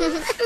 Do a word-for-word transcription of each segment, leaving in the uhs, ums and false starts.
Hmm? Mm.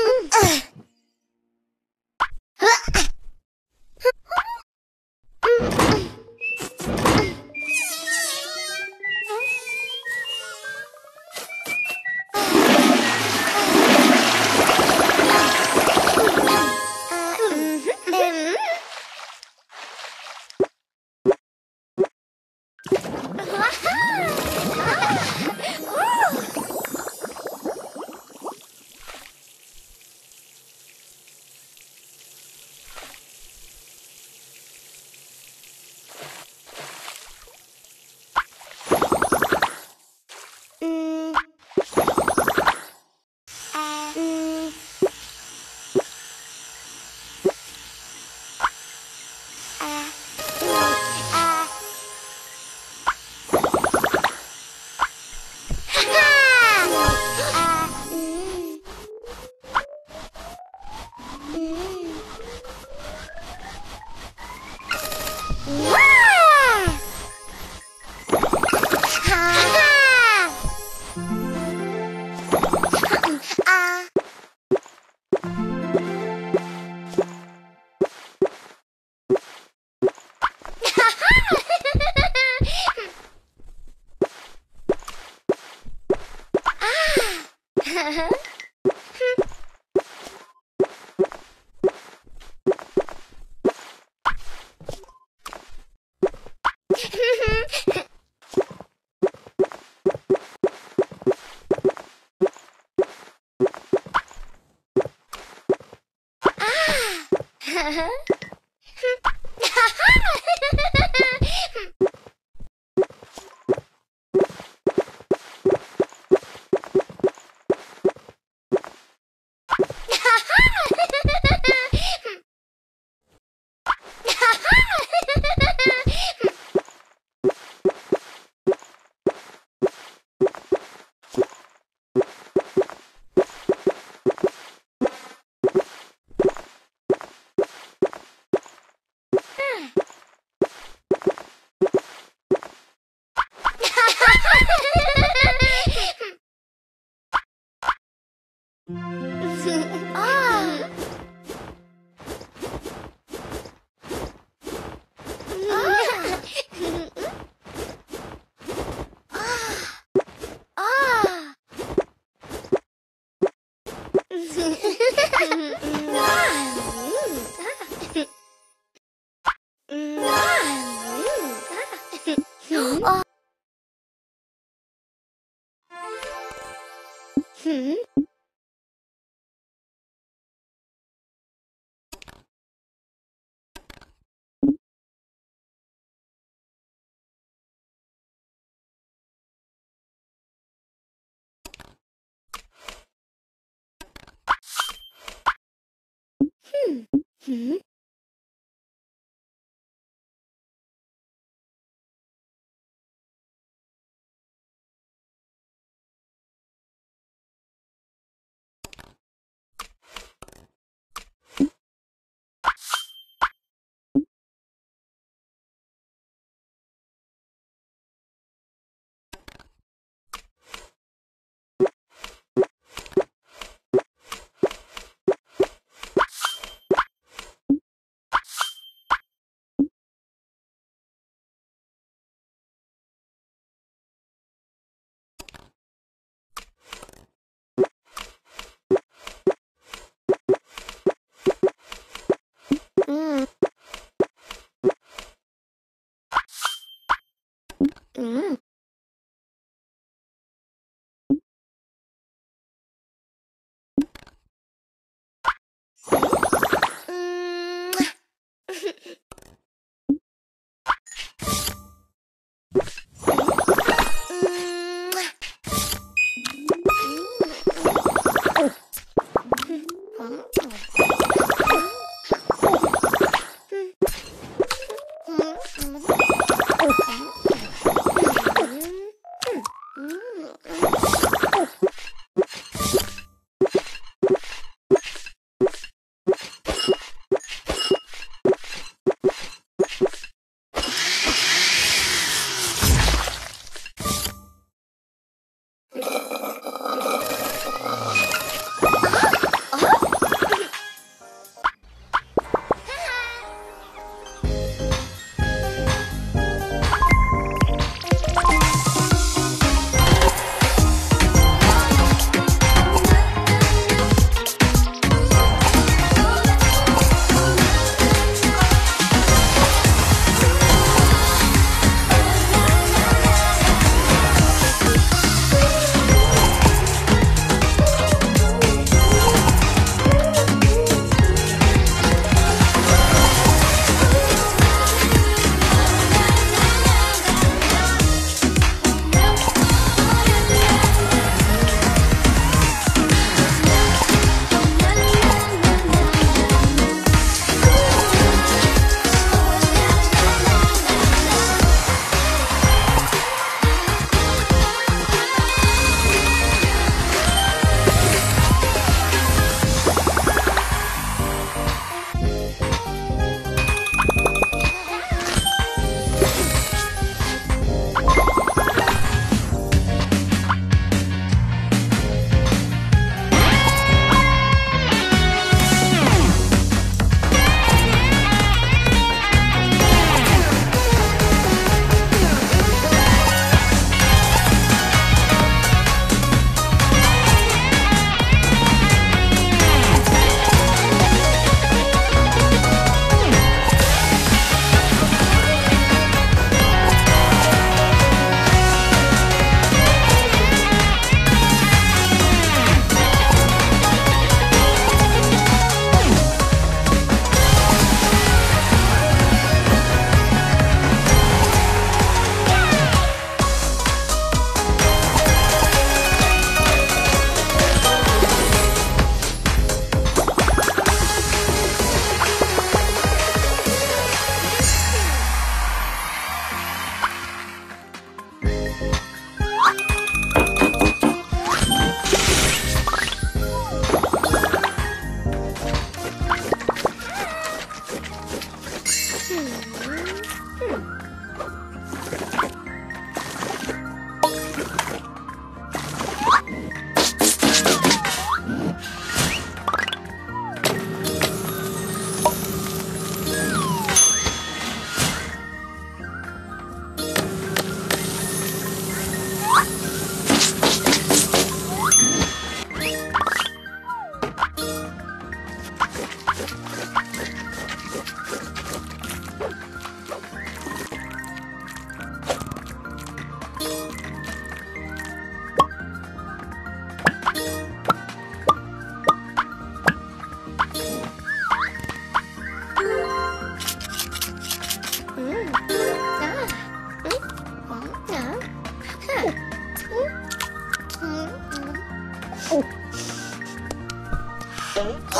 Hmm.